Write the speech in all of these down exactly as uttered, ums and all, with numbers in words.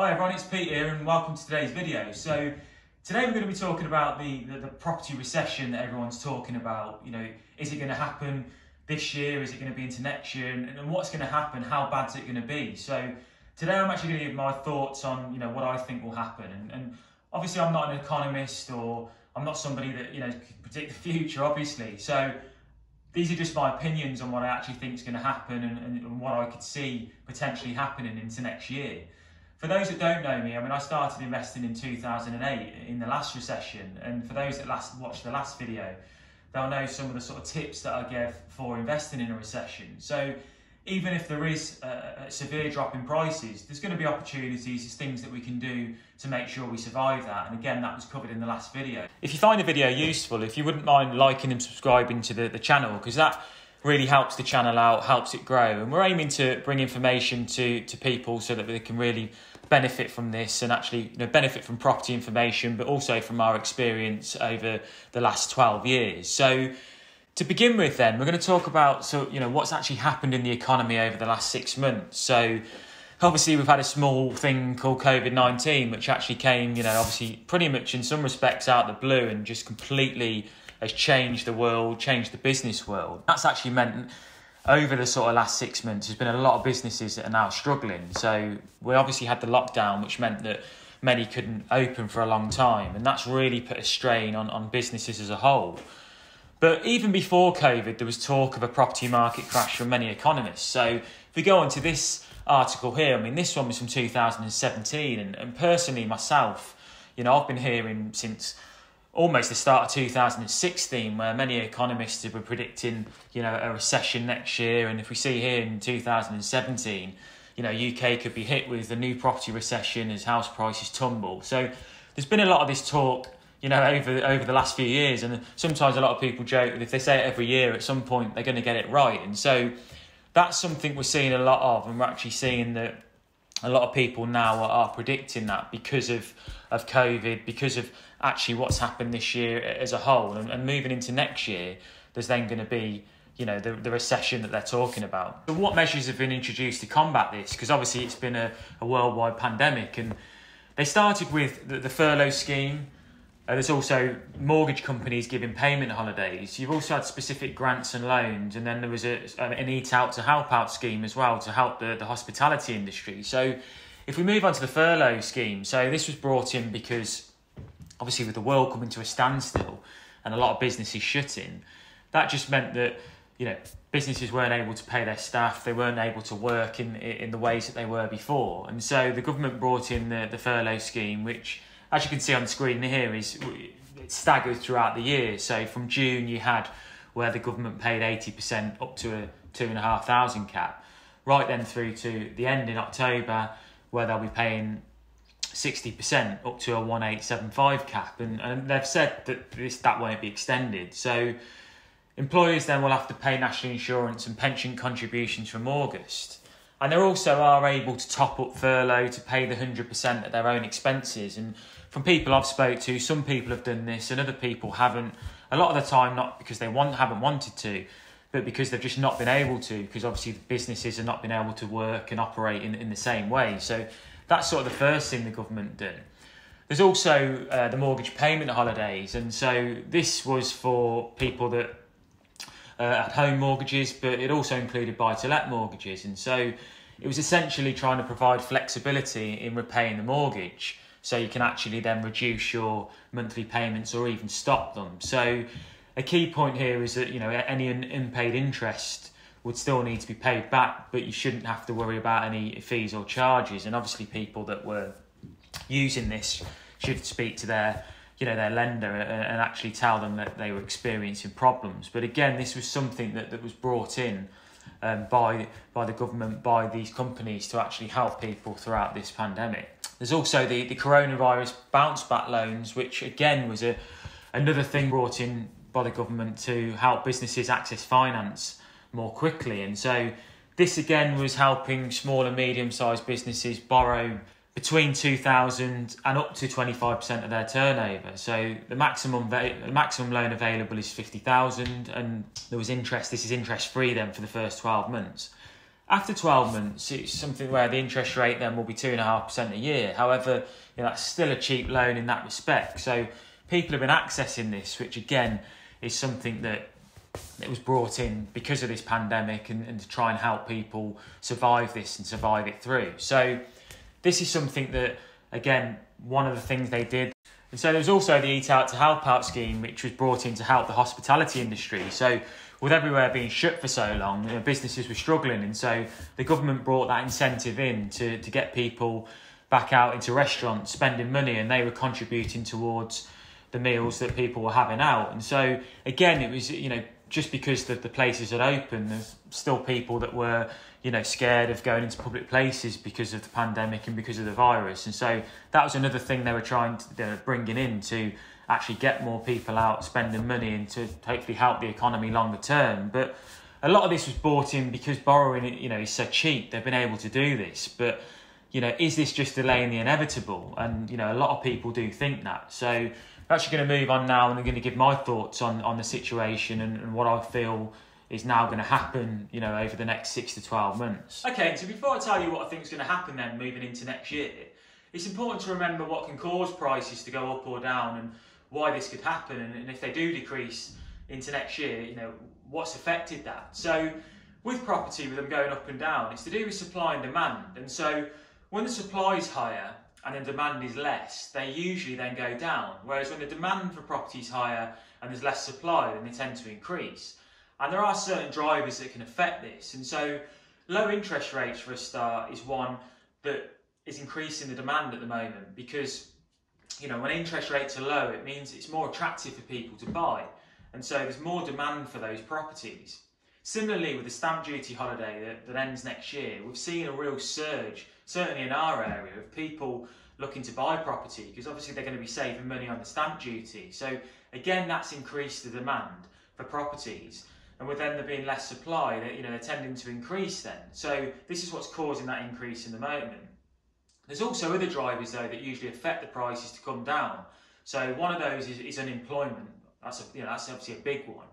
Hi everyone, it's Pete here and welcome to today's video. So today we're going to be talking about the, the, the property recession that everyone's talking about. You know, is it going to happen this year? Is it going to be into next year? And, and what's going to happen? How bad's it going to be? So today I'm actually going to give my thoughts on, you know, what I think will happen. And, and obviously I'm not an economist or I'm not somebody that, you know, can predict the future, obviously. So these are just my opinions on what I actually think is going to happen and, and, and what I could see potentially happening into next year. For those that don't know me, I mean, I started investing in two thousand eight in the last recession. And for those that last watched the last video, they'll know some of the sort of tips that I gave for investing in a recession. So even if there is a, a severe drop in prices, there's going to be opportunities, there's things that we can do to make sure we survive that. And again, that was covered in the last video. If you find the video useful, if you wouldn't mind liking and subscribing to the, the channel, because that really helps the channel out, helps it grow. And we're aiming to bring information to, to people so that they can really benefit from this and actually, you know, benefit from property information, but also from our experience over the last twelve years. So to begin with then, we're going to talk about, so, you know, what's actually happened in the economy over the last six months. So obviously we've had a small thing called COVID nineteen, which actually came, you know, obviously pretty much in some respects out of the blue and just completely has changed the world, changed the business world. That's actually meant over the sort of last six months, there's been a lot of businesses that are now struggling. So we obviously had the lockdown, which meant that many couldn't open for a long time. And that's really put a strain on, on businesses as a whole. But even before COVID, there was talk of a property market crash from many economists. So if we go on to this article here, I mean, this one was from two thousand seventeen. And, and personally, myself, you know, I've been hearing since almost the start of two thousand sixteen, where many economists were predicting, you know, a recession next year. And if we see here in two thousand seventeen, you know, U K could be hit with a new property recession as house prices tumble. So there's been a lot of this talk, you know, over over the last few years. And sometimes a lot of people joke that if they say it every year, at some point they're going to get it right. And so that's something we're seeing a lot of, and we're actually seeing that a lot of people now are predicting that because of, of COVID, because of actually what's happened this year as a whole. And, and moving into next year, there's then going to be, you know, the, the recession that they're talking about. But what measures have been introduced to combat this? Because obviously it's been a, a worldwide pandemic, and they started with the, the furlough scheme. Uh, there's also mortgage companies giving payment holidays. You've also had specific grants and loans. And then there was a, an Eat Out to Help Out scheme as well to help the, the hospitality industry. So if we move on to the furlough scheme, so this was brought in because obviously with the world coming to a standstill and a lot of businesses shutting, that just meant that, you know, businesses weren't able to pay their staff. They weren't able to work in, in the ways that they were before. And so the government brought in the, the furlough scheme, which, as you can see on the screen here, is it staggered throughout the year. So from June, you had where the government paid eighty percent up to a two and a half thousand cap, right then through to the end in October, where they'll be paying sixty percent up to a one eight seven five cap. And, and they've said that this that won't be extended. So employers then will have to pay national insurance and pension contributions from August. And they also are able to top up furlough to pay the one hundred percent at their own expenses. And from people I've spoke to, some people have done this and other people haven't. A lot of the time, not because they want, haven't wanted to, but because they've just not been able to, because obviously the businesses have not been able to work and operate in, in the same way. So that's sort of the first thing the government did. There's also uh, the mortgage payment holidays. And so this was for people that Uh, at-home mortgages, but it also included buy-to-let mortgages. And so it was essentially trying to provide flexibility in repaying the mortgage, so you can actually then reduce your monthly payments or even stop them. So a key point here is that, you know, any un unpaid interest would still need to be paid back, but you shouldn't have to worry about any fees or charges. And obviously people that were using this should speak to their you know, their lender and actually tell them that they were experiencing problems. But again, this was something that, that was brought in um, by, by the government, by these companies to actually help people throughout this pandemic. There's also the, the coronavirus bounce back loans, which again was a, another thing brought in by the government to help businesses access finance more quickly. And so this again was helping small and medium-sized businesses borrow between two thousand and up to twenty-five percent of their turnover. So the maximum the maximum loan available is fifty thousand, and there was interest. This is interest free then for the first twelve months. After twelve months, it's something where the interest rate then will be two point five percent a year. However, you know, that's still a cheap loan in that respect. So people have been accessing this, which again is something that it was brought in because of this pandemic and, and to try and help people survive this and survive it through. So this is something that, again, one of the things they did. And so there was also the Eat Out to Help Out scheme, which was brought in to help the hospitality industry. So with everywhere being shut for so long, you know, businesses were struggling. And so the government brought that incentive in to, to get people back out into restaurants, spending money, and they were contributing towards the meals that people were having out. And so, again, it was, you know, just because the, the places had opened, there's still people that were, you know, scared of going into public places because of the pandemic and because of the virus. And so that was another thing they were trying to they were bringing in to actually get more people out spending money and to hopefully help the economy longer term. But a lot of this was bought in because borrowing, you know, is so cheap. They've been able to do this. But, you know, is this just delaying the inevitable? And, you know, a lot of people do think that. So I'm actually going to move on now, and I'm going to give my thoughts on, on the situation and, and what I feel is now going to happen, you know, over the next six to twelve months. Okay, so before I tell you what I think is going to happen then moving into next year, it's important to remember what can cause prices to go up or down and why this could happen, and, and if they do decrease into next year, you know, what's affected that. So with property, with them going up and down, it's to do with supply and demand. And so when the supply is higher and the demand is less, they usually then go down. Whereas when the demand for property is higher and there's less supply, then they tend to increase. And there are certain drivers that can affect this. And so low interest rates, for a start, is one that is increasing the demand at the moment, because, you know, when interest rates are low, it means it's more attractive for people to buy. And so there's more demand for those properties. Similarly, with the stamp duty holiday that, that ends next year, we've seen a real surge, certainly in our area, of people looking to buy property, because obviously they're going to be saving money on the stamp duty. So again, that's increased the demand for properties. And with then there being less supply, that, you know, they're tending to increase then. So this is what's causing that increase in the moment. There's also other drivers, though, that usually affect the prices to come down. So one of those is, is unemployment. That's a, you know, that's obviously a big one.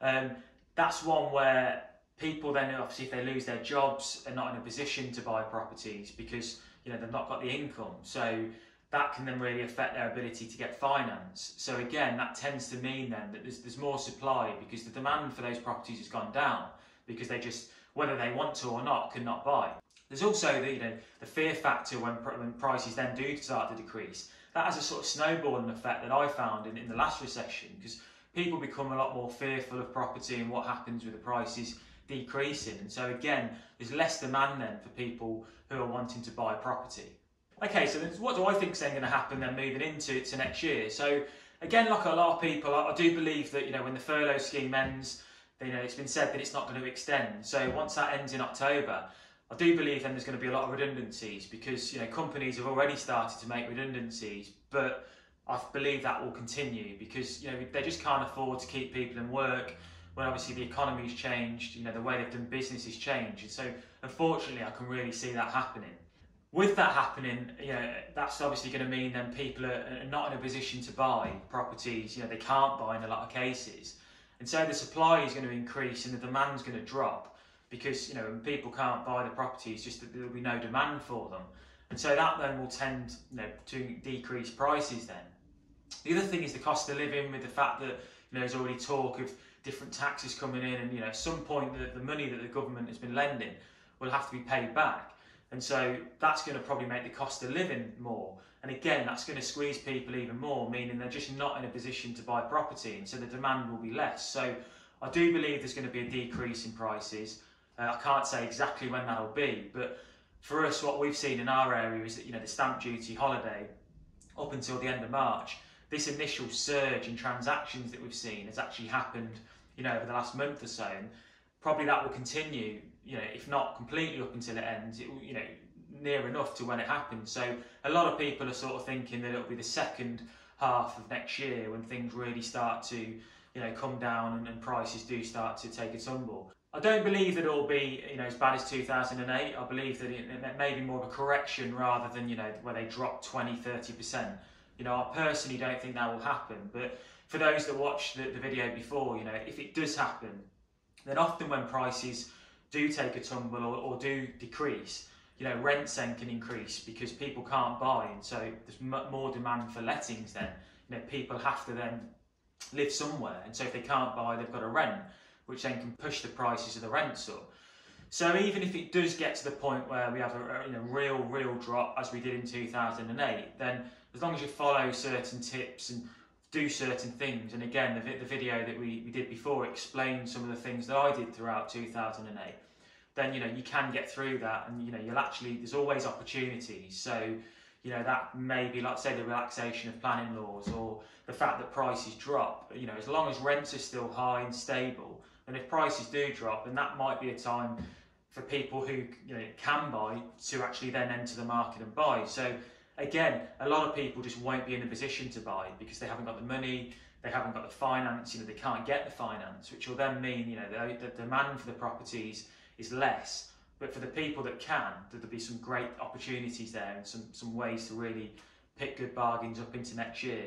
Um, That's one where people then, obviously, if they lose their jobs, are not in a position to buy properties because, you know, they've not got the income. So that can then really affect their ability to get finance. So again, that tends to mean then that there's, there's more supply, because the demand for those properties has gone down, because they just, whether they want to or not, cannot buy. There's also the, you know, the fear factor when, when prices then do start to decrease. That has a sort of snowballing effect that I found in, in the last recession, because people become a lot more fearful of property and what happens with the prices decreasing. And so again, there's less demand then for people who are wanting to buy property. Okay, so what do I think is then going to happen then moving into to next year? So again, like a lot of people, I do believe that, you know, when the furlough scheme ends, you know, it's been said that it's not going to extend. So once that ends in October, I do believe then there's going to be a lot of redundancies, because, you know, companies have already started to make redundancies, but I believe that will continue, because, you know, they just can't afford to keep people in work when obviously the economy's changed, you know, the way they've done business has changed. And so unfortunately, I can really see that happening. With that happening, you know, that's obviously going to mean then people are not in a position to buy properties. You know, they can't buy in a lot of cases. And so the supply is going to increase and the demand's going to drop, because, you know, when people can't buy the properties, just that there'll be no demand for them. And so that then will tend, you know, to decrease prices then. The other thing is the cost of living, with the fact that, you know, there's already talk of different taxes coming in, and, you know, at some point the, the money that the government has been lending will have to be paid back. And so that's going to probably make the cost of living more. And again, that's going to squeeze people even more, meaning they're just not in a position to buy property, and so the demand will be less. So I do believe there's going to be a decrease in prices. Uh, I can't say exactly when that'll be, but for us, what we've seen in our area is that, you know, the stamp duty holiday up until the end of March, this initial surge in transactions that we've seen has actually happened, you know, over the last month or so, and probably that will continue, you know, if not completely up until it ends, it, you know, near enough to when it happens. So a lot of people are sort of thinking that it'll be the second half of next year when things really start to, you know, come down and, and prices do start to take a tumble. I don't believe that it'll be, you know, as bad as two thousand eight. I believe that it, it may be more of a correction rather than, you know, where they drop twenty, thirty percent. You know, I personally don't think that will happen, but for those that watched the, the video before, you know, if it does happen, then often when prices do take a tumble or, or do decrease, you know, rents then can increase because people can't buy, and so there's m more demand for lettings then. You know, people have to then live somewhere, and so if they can't buy, they've got to rent, which then can push the prices of the rents up. So even if it does get to the point where we have a, a you know, real, real drop as we did in two thousand eight, then as long as you follow certain tips and do certain things, and again, the, the video that we, we did before explained some of the things that I did throughout two thousand eight, then, you know, you can get through that, and, you know, you'll actually, there's always opportunities. So, you know, that may be, like, say, the relaxation of planning laws, or the fact that prices drop. You know, as long as rents are still high and stable, and if prices do drop, then that might be a time for people who, you know, can buy to actually then enter the market and buy. So, again, a lot of people just won't be in a position to buy because they haven't got the money, they haven't got the finance, you know, they can't get the finance, which will then mean, you know, the, the demand for the properties is less. But for the people that can, there'll be some great opportunities there, and some, some ways to really pick good bargains up into next year.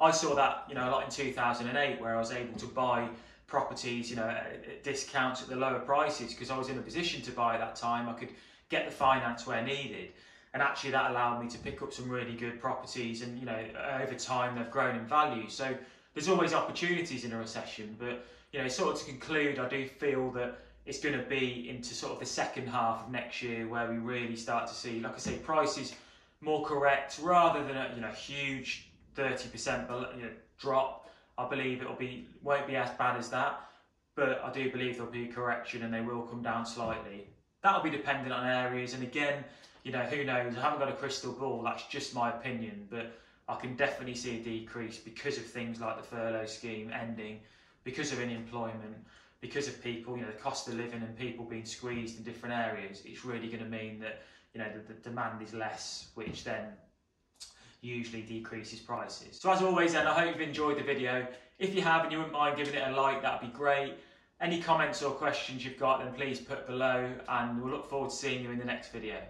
I saw that, you know, a lot in two thousand eight, where I was able to buy properties, you know, at, at discounts at the lower prices because I was in a position to buy at that time. I could get the finance where needed. And actually that allowed me to pick up some really good properties, and, you know, over time they've grown in value. So there's always opportunities in a recession, but, you know, sort of to conclude, I do feel that it's going to be into sort of the second half of next year where we really start to see, like I say, prices more correct rather than a, you know, huge thirty percent, you know, drop. I believe it'll be, won't be as bad as that, but I do believe there'll be a correction and they will come down slightly. That'll be dependent on areas, and again, you know, who knows? I haven't got a crystal ball, that's just my opinion, but I can definitely see a decrease because of things like the furlough scheme ending, because of unemployment, because of people, you know, the cost of living and people being squeezed in different areas. It's really going to mean that, you know, the, the demand is less, which then usually decreases prices. So as always then, I hope you've enjoyed the video. If you have and you wouldn't mind giving it a like, that'd be great. Any comments or questions you've got, then please put below, and we'll look forward to seeing you in the next video.